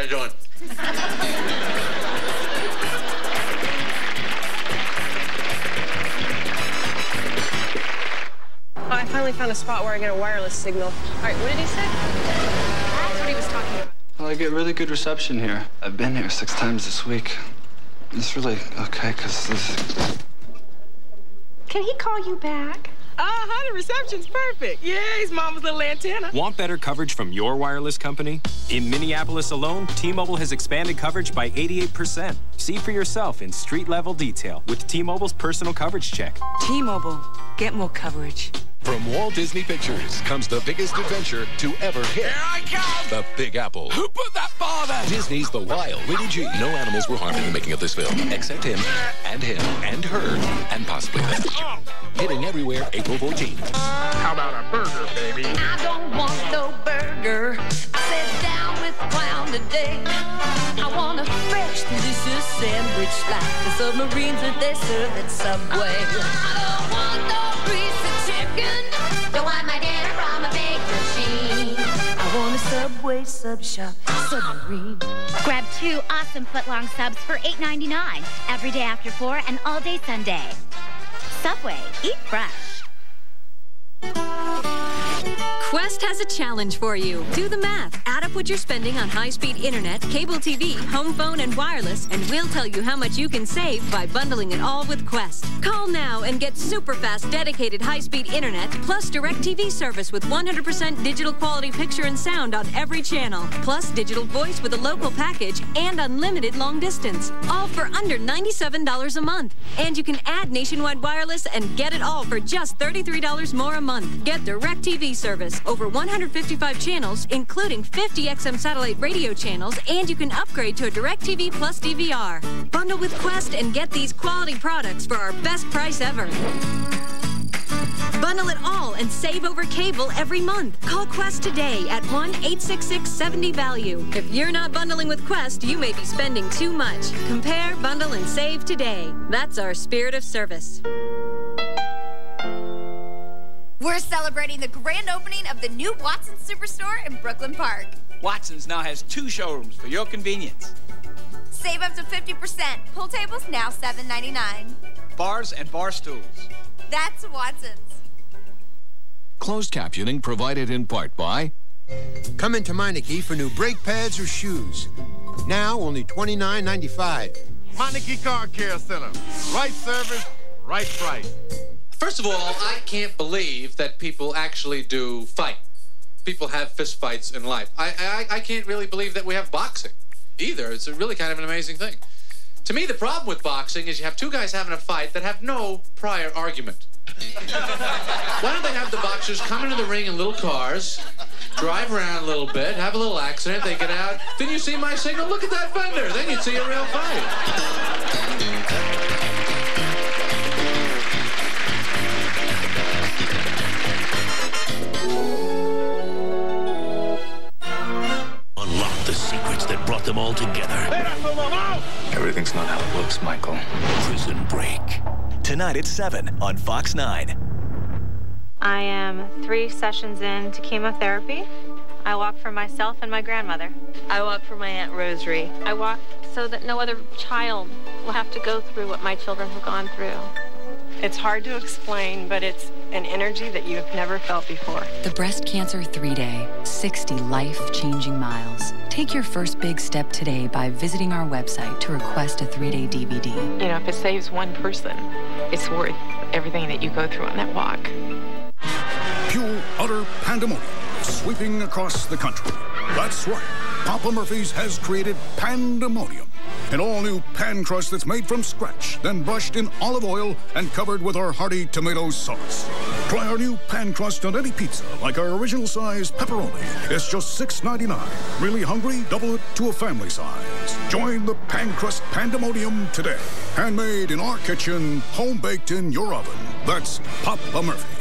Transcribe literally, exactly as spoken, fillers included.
How you doing? Oh, I finally found a spot where I get a wireless signal. All right, what did he say? That's what he was talking about. Well, I get really good reception here. I've been here six times this week. It's really okay, because this... Can he call you back? Uh-huh, the reception's perfect. Yeah, he's mama's little antenna. Want better coverage from your wireless company? In Minneapolis alone, T-Mobile has expanded coverage by eighty-eight percent. See for yourself in street-level detail with T-Mobile's personal coverage check. T-Mobile, get more coverage. From Walt Disney Pictures comes the biggest adventure to ever hit. Here I come! The Big Apple. Who put that ball there? Disney's The Wild. Rated G. No animals were harmed in the making of this film, except him, and him, and her, and possibly them. Oh. Hitting everywhere April fourteenth. How about a burger, baby? I don't want no burger. I sat down with clown today. I want a fresh, delicious sandwich like the submarines that they serve at Subway. I don't want no greasy chicken. Don't want my dinner from a big machine. I want a Subway sub shop submarine. Grab two awesome foot-long subs for eight ninety-nine every day after four and all day Sunday. Subway. Eat fresh. Quest has a challenge for you. Do the math. Add up what you're spending on high-speed internet, cable T V, home phone, and wireless, and we'll tell you how much you can save by bundling it all with Quest. Call now and get super-fast, dedicated high-speed internet, plus DirecTV service with one hundred percent digital quality picture and sound on every channel, plus digital voice with a local package and unlimited long distance, all for under ninety-seven dollars a month. And you can add nationwide wireless and get it all for just thirty-three dollars more a month. Get DirecTV service. Over one hundred fifty-five channels, including fifty X M satellite radio channels, and you can upgrade to a DirecTV Plus D V R. Bundle with Quest and get these quality products for our best price ever. Bundle it all and save over cable every month. Call Quest today at one eight six six seven zero value. If you're not bundling with Quest, you may be spending too much. Compare, bundle, and save today. That's our spirit of service. We're celebrating the grand opening of the new Watson's Superstore in Brooklyn Park. Watson's now has two showrooms for your convenience. Save up to fifty percent. Pool tables now seven ninety-nine. Bars and bar stools. That's Watson's. Closed captioning provided in part by... Come into Meineke for new brake pads or shoes. Now only twenty-nine ninety-five. Meineke Car Care Center. Right service, right price. First of all, I can't believe that people actually do fight. People have fist fights in life. I, I, I can't really believe that we have boxing either. It's a really kind of an amazing thing. To me, the problem with boxing is you have two guys having a fight that have no prior argument. Why don't they have the boxers come into the ring in little cars, drive around a little bit, have a little accident, they get out. Didn't you see my signal? Look at that fender. Then you'd see a real fight. Brought them all together. Everything's not how it looks, Michael. Prison Break. Tonight at seven on Fox nine. I am three sessions into chemotherapy. I walk for myself and my grandmother. I walk for my Aunt Rosary. I walk so that no other child will have to go through what my children have gone through. It's hard to explain, but it's an energy that you have never felt before. The Breast Cancer three-Day, sixty life-changing miles. Take your first big step today by visiting our website to request a three-day D V D. You know, if it saves one person, it's worth everything that you go through on that walk. Pure, utter pandemonium is sweeping across the country. That's right. Papa Murphy's has created pandemonium. An all-new pan crust that's made from scratch, then brushed in olive oil and covered with our hearty tomato sauce. Try our new pan crust on any pizza, like our original size pepperoni. It's just six ninety-nine. Really hungry? Double it to a family size. Join the pan crust pandemonium today. Handmade in our kitchen, home-baked in your oven. That's Papa Murphy's.